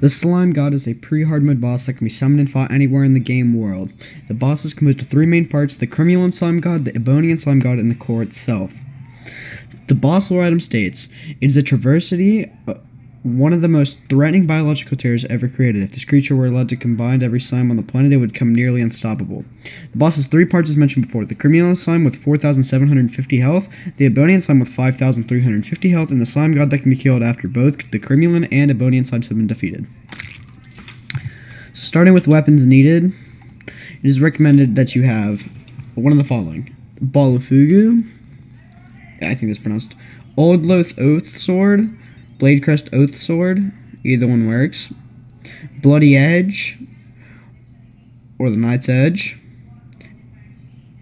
The Slime God is a pre-hard mode boss that can be summoned and fought anywhere in the game world. The boss is composed of three main parts, the Cremulum Slime God, the Ebonian Slime God, and the core itself. The boss lore item states, it is a traversity, one of the most threatening biological terrors ever created. If this creature were allowed to combine every slime on the planet, it would become nearly unstoppable. The boss has three parts as mentioned before, the Cremulum Slime with 4,750 health, the Ebonian Slime with 5,350 health, and the Slime God that can be killed after both the Crimulan and Ebonian Slimes have been defeated. So starting with weapons needed, it is recommended that you have one of the following. Bala Fugu, I think that's pronounced, Old Loth Oath Sword, Bladecrest Oath Sword, either one works, Bloody Edge, or the Knight's Edge,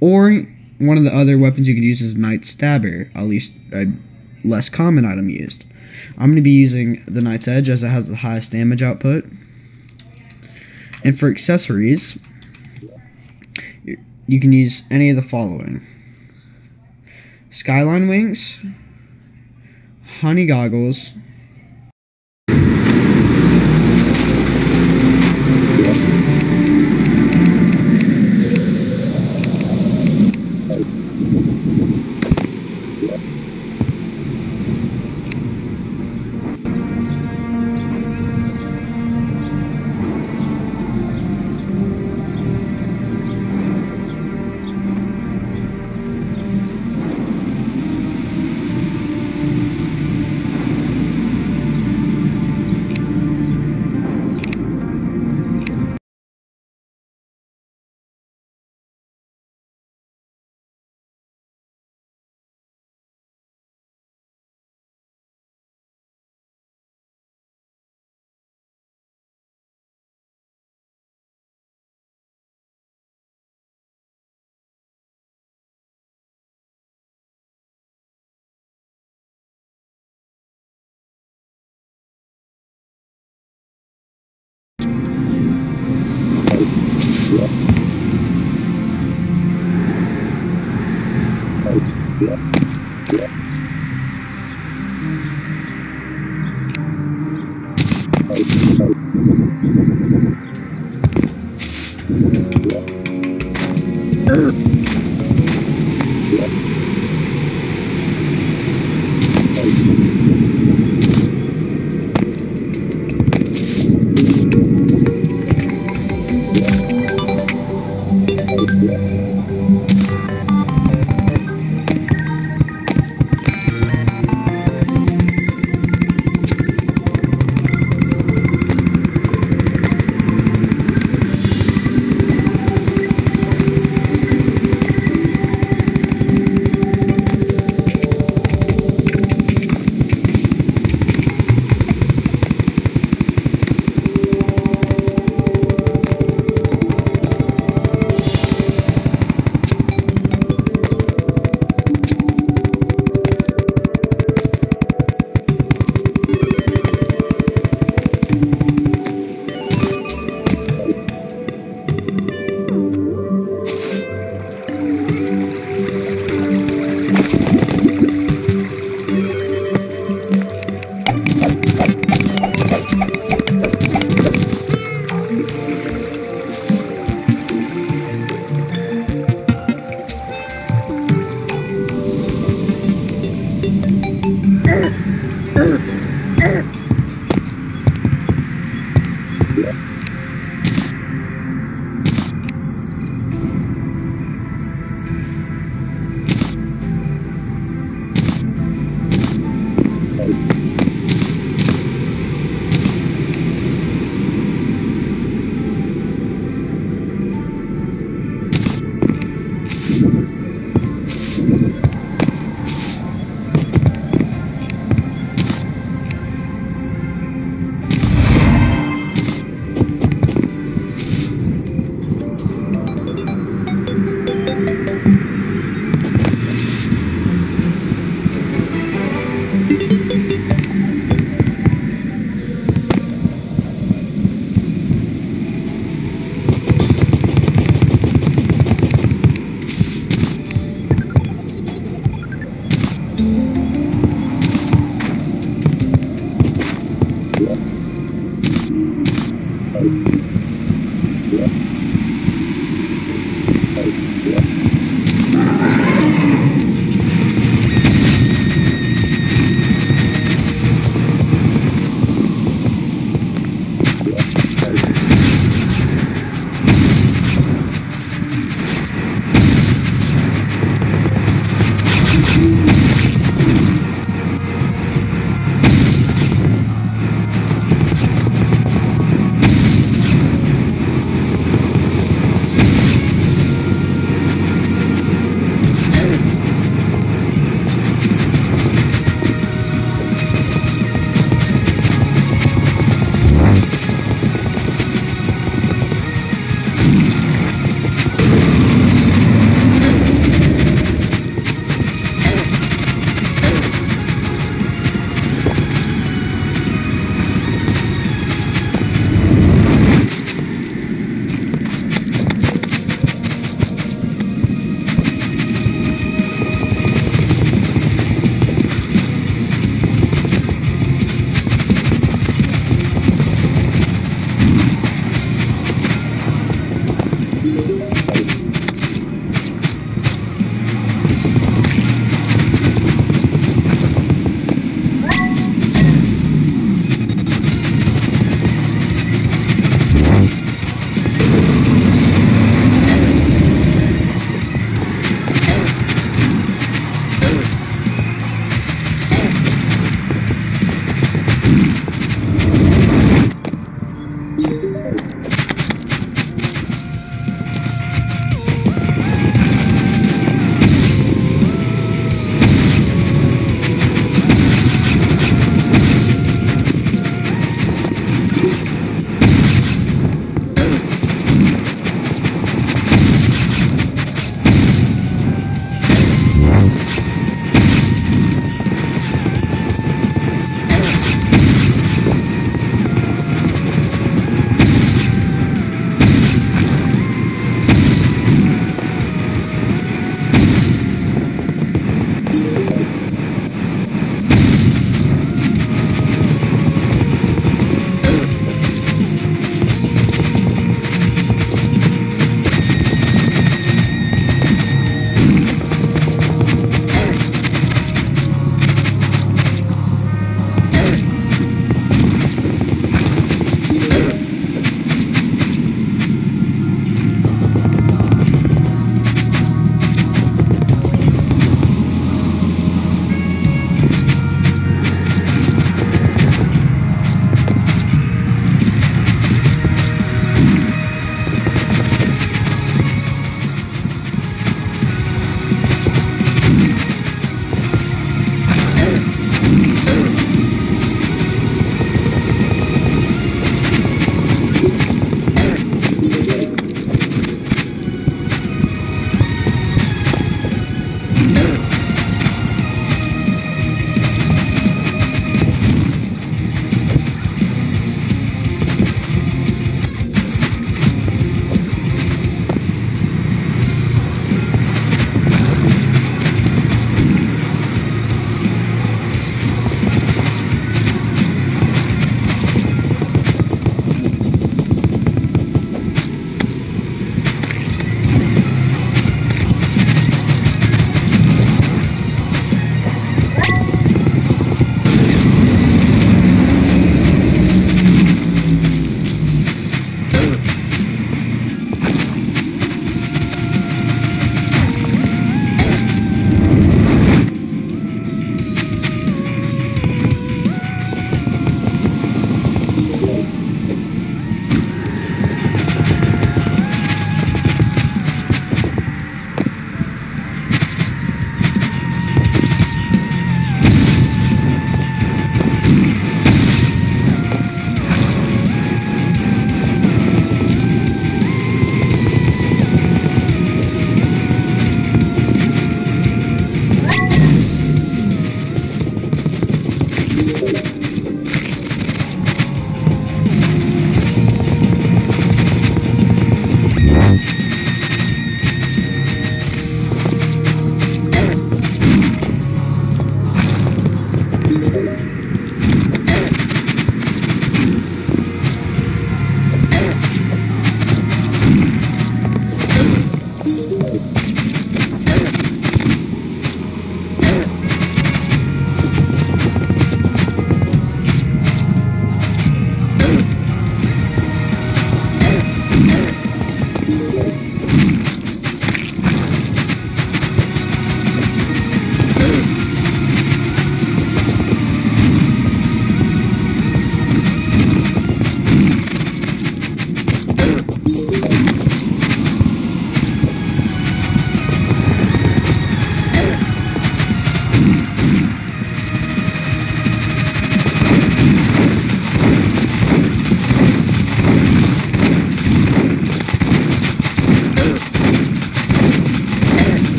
or one of the other weapons you could use is Knight's Stabber, at least a less common item used. I'm going to be using the Knight's Edge as it has the highest damage output. And for accessories, you can use any of the following. Skyline Wings, Honey Goggles,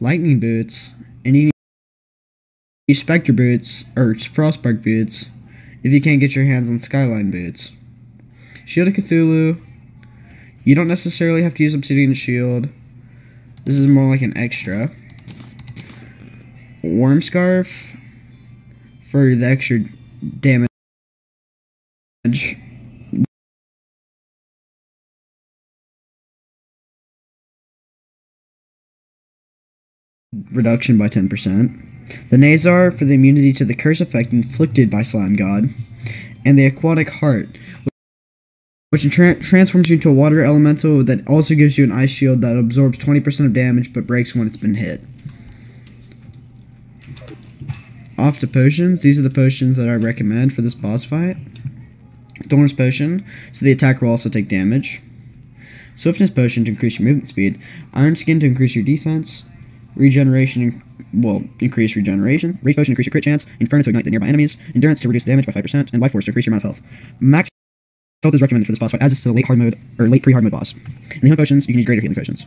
Lightning Boots, and you need Spectre Boots, or Frostbark Boots, if you can't get your hands on Skyline Boots. Shield of Cthulhu, you don't necessarily have to use Obsidian Shield, this is more like an extra. Worm Scarf, for the extra damage. Reduction by 10%. The Nazar for the immunity to the curse effect inflicted by Slime God. And the Aquatic Heart, which transforms you into a water elemental that also gives you an ice shield that absorbs 20% of damage but breaks when it's been hit. Off to potions. These are the potions that I recommend for this boss fight. Thorn's Potion, so the attacker will also take damage. Swiftness Potion to increase your movement speed. Iron Skin to increase your defense. Regeneration will increase regeneration. Rage potion to increase your crit chance. Inferno to ignite the nearby enemies. Endurance to reduce damage by 5%. And Life Force to increase your amount of health. Max health is recommended for this boss fight, as is to the late hard mode or late pre-hard mode boss. And the healing potions, you can use greater healing potions.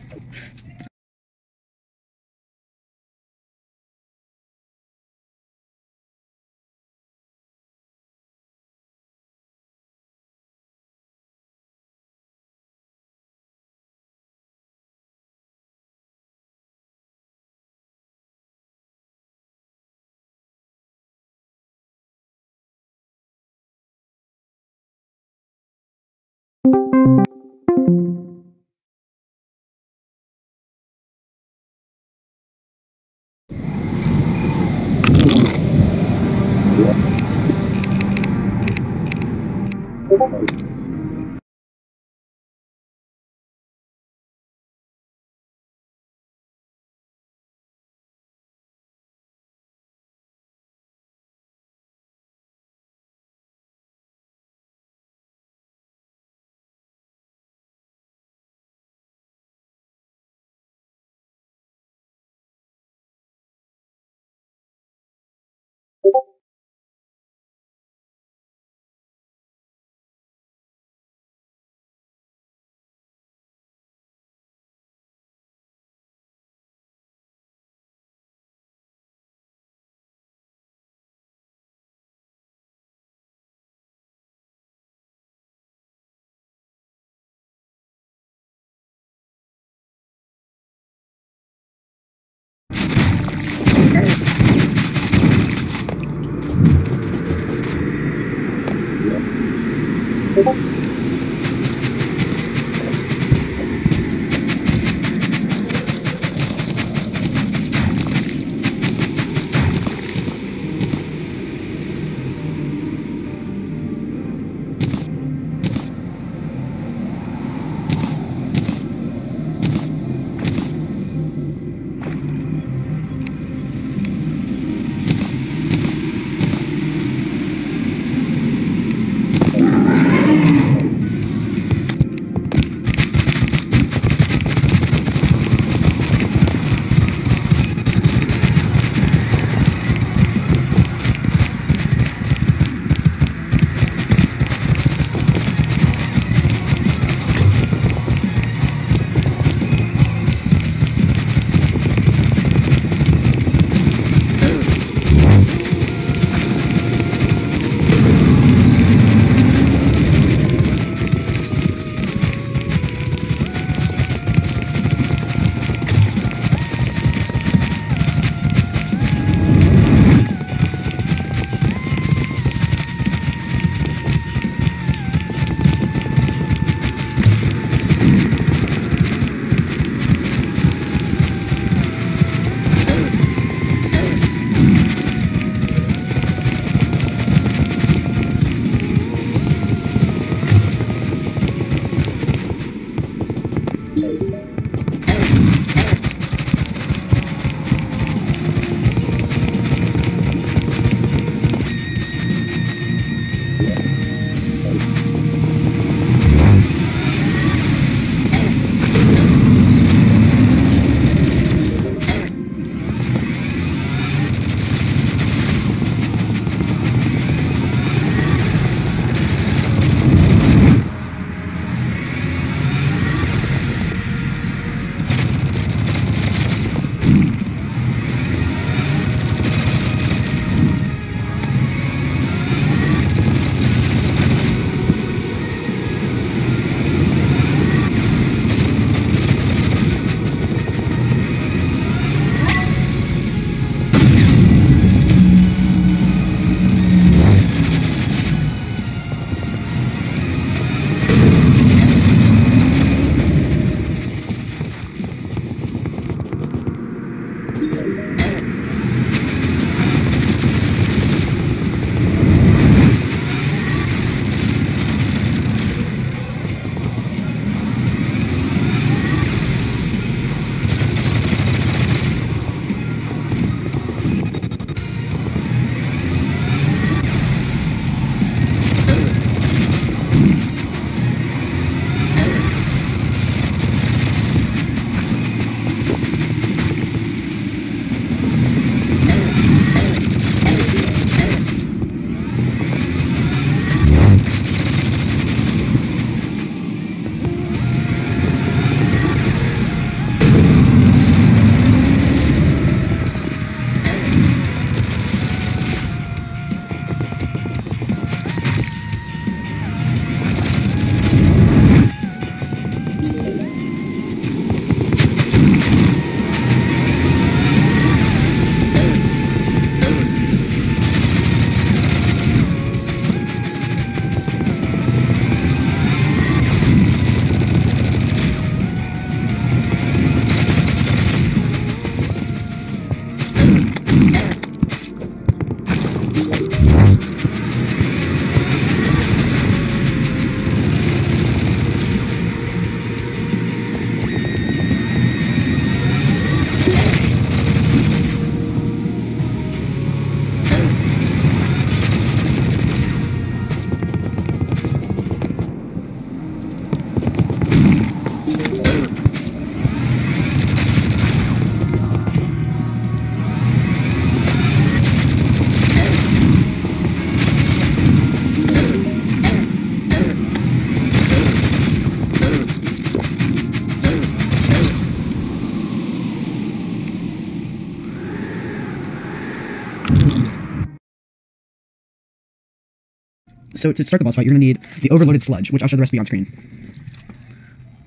So to start the boss fight, you're going to need the overloaded sludge, which I'll show the recipe on screen.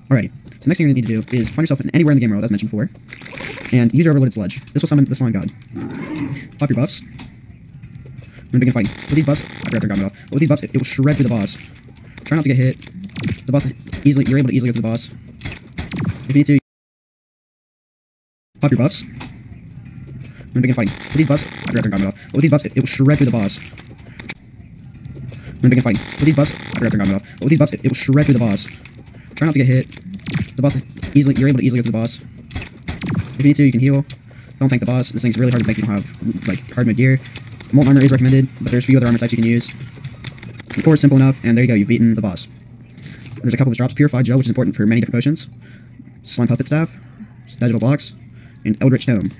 Alrighty. So next thing you're going to need to do is find yourself in anywhere in the game world, as mentioned before, and use your overloaded sludge. This will summon the Slime God. Pop your buffs. And begin fighting. With these buffs, I grabbed their gauntlet off. But with these buffs, it will shred through the boss. Try not to get hit. The boss is easily, you're able to easily go through the boss. If you need to, pop your buffs. And begin fighting. With these buffs, I grabbed their gauntlet off. But with these buffs, it will shred through the boss. And begin fighting. With these buffs, I grabbed their gauntlet off. But with these buffs, it will shred through the boss. Try not to get hit. The boss is easily, you're able to easily go through the boss. If you need to, you can heal. Don't tank the boss. This thing's really hard to tank if you don't have, like, hard mid gear. Molten armor is recommended, but there's a few other armor types you can use. The core is simple enough, and there you go, you've beaten the boss. There's a couple of drops, purified gel, which is important for many different potions, slime puppet staff, digital blocks, and eldritch tome.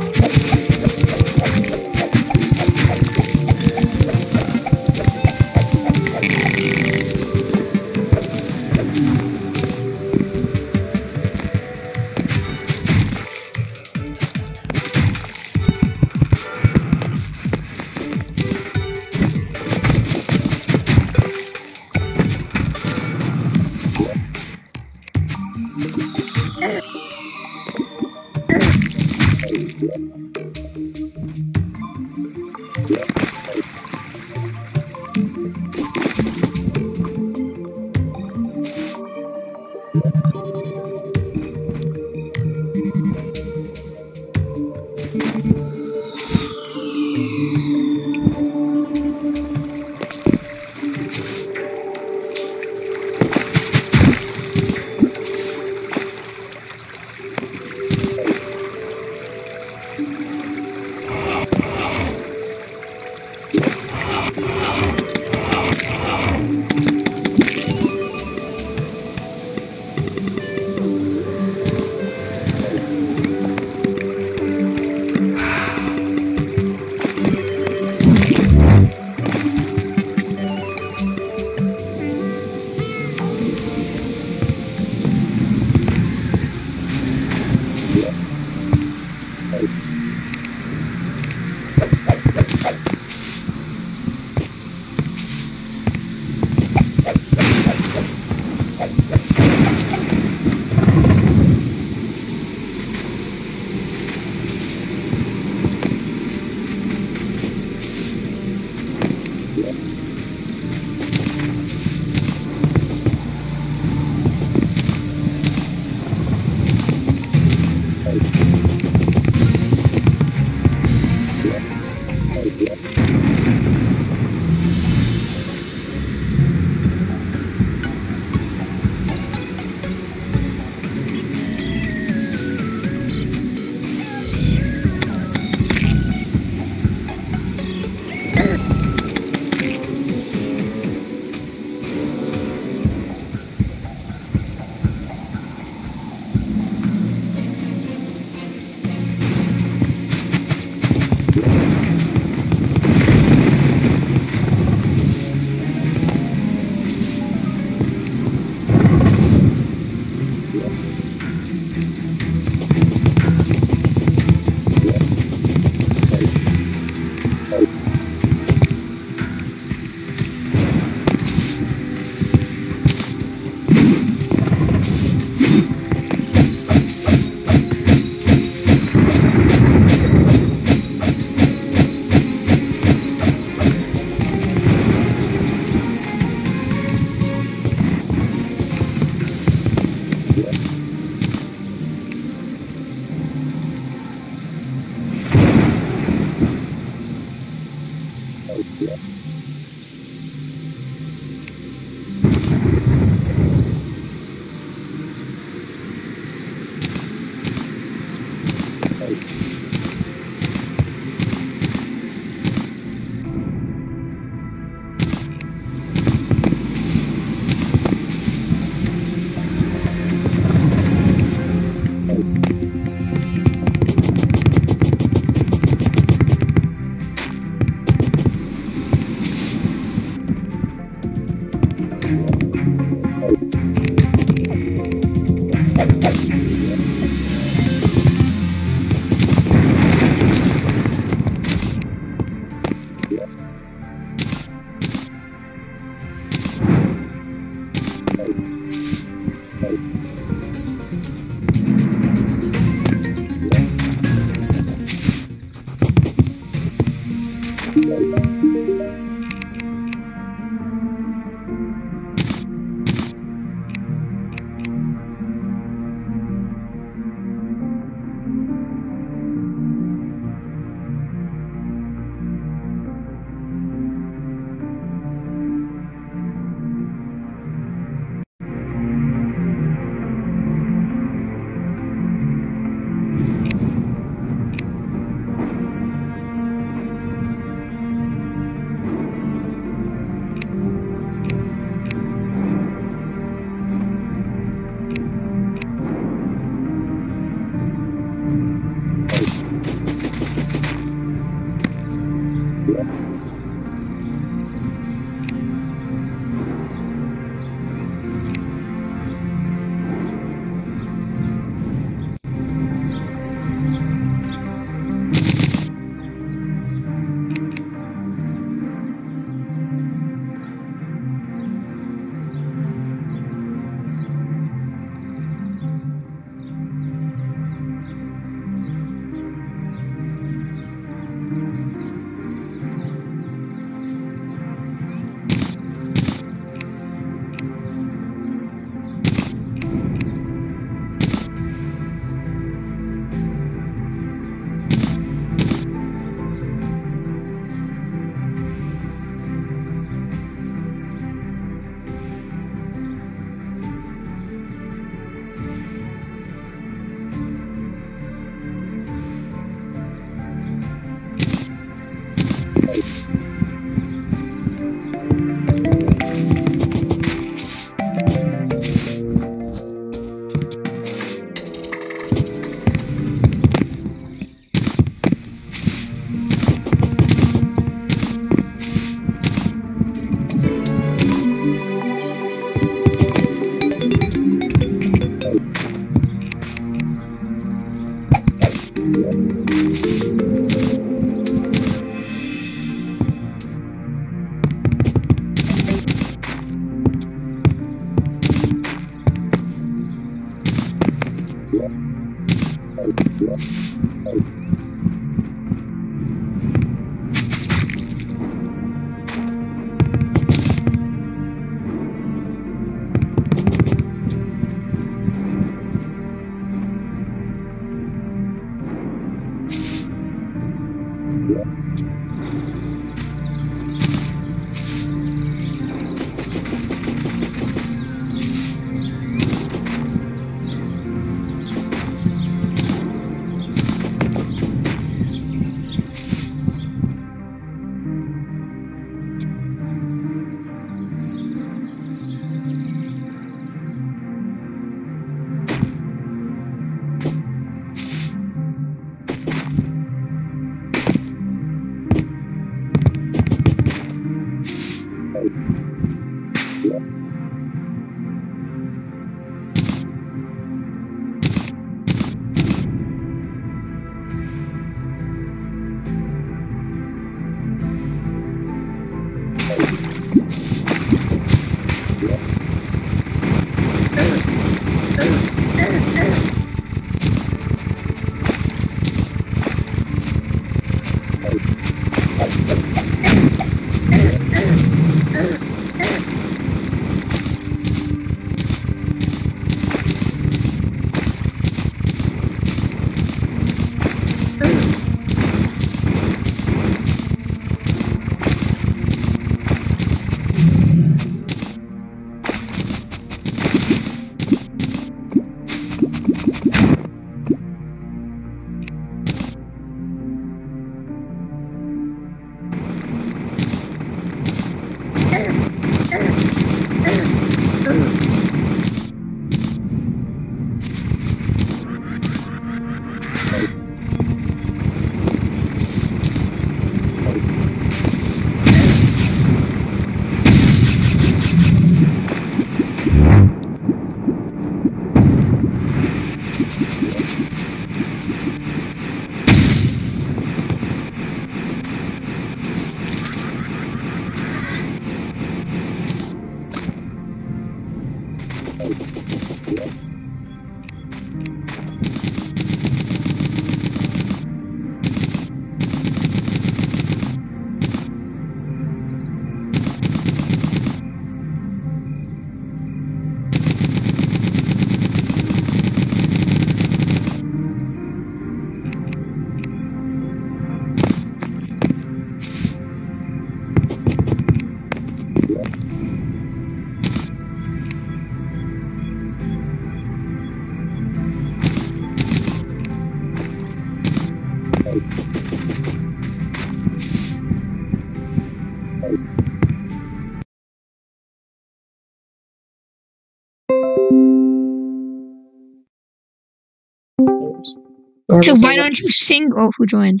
So why don't you single? Oh, who joined?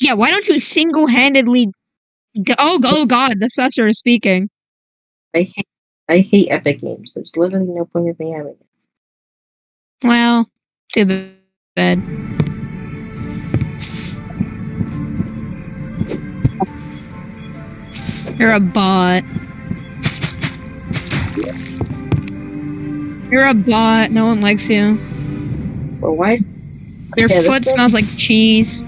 Yeah, why don't you single-handedly? Oh God, the Susser is speaking. I hate Epic Games. There's literally no point in me having it. Well, too bad. You're a bot. You're a bot. No one likes you. Well, why is your foot smells like cheese.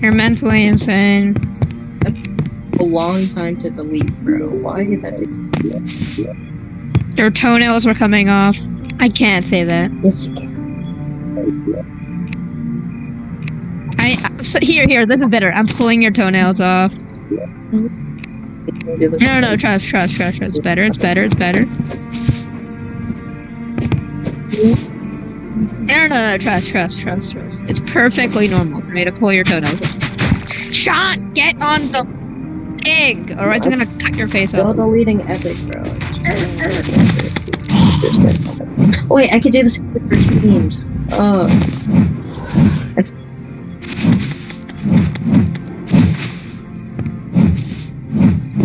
You're mentally insane. That took a long time to delete, bro. Why did that take? Your toenails were coming off. I can't say that. Yes, you can. So here. This is better. I'm pulling your toenails off. Mm-hmm. No, trust. It's better. No, trust. It's perfectly normal for me to pull your toenails. Sean, get on the egg, or it's gonna cut your face off. Still deleting epic, bro. Wait, I could do this with the teams. Oh.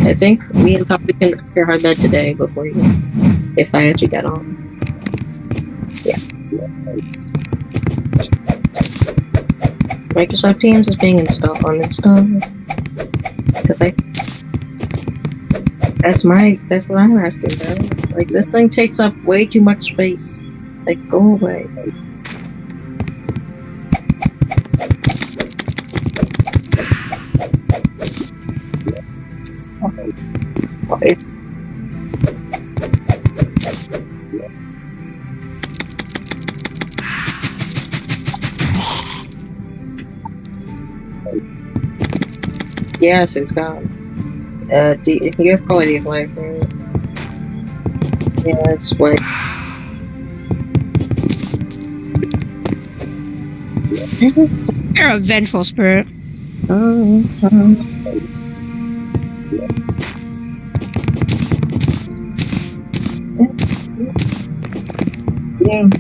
I think me and Toppy can prepare her bed today before you, if I actually get on. Yeah. Microsoft Teams is being installed on install. Because that's what I'm asking, bro. Like, this thing takes up way too much space. Like, go away. Yeah, so it's got you have quality of life, right? Yeah, that's what. You're a vengeful spirit. Oh.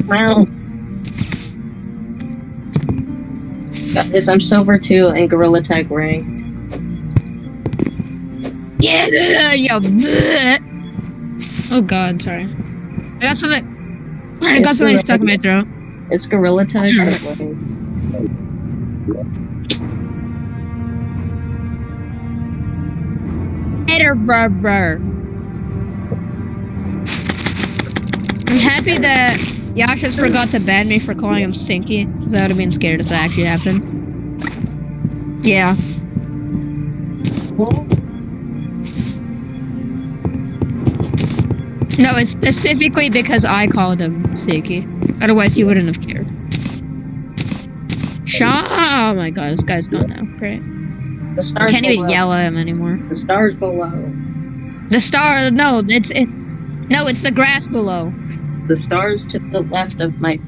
Wow. Got this. I'm silver too, and gorilla tag ring. Oh god, sorry. I got something stuck in my throat. It's gorilla type. I'm happy that Yasha's forgot to ban me for calling him stinky. Because I would have been scared if that actually happened. Yeah. Well, no, it's specifically because I called him Seki. Otherwise, he wouldn't have cared. Oh my god, this guy's gone now. Great. I can't even yell at him anymore. The star's below. The star, no, it's the grass below. The star's to the left of my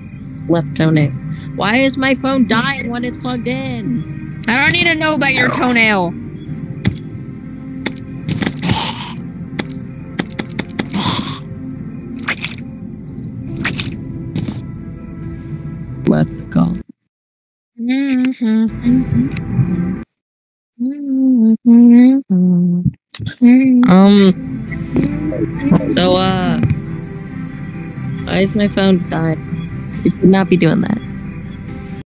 left toenail. Why is my phone dying when it's plugged in? I don't need to know about your toenail. So, why is my phone dying? It should not be doing that.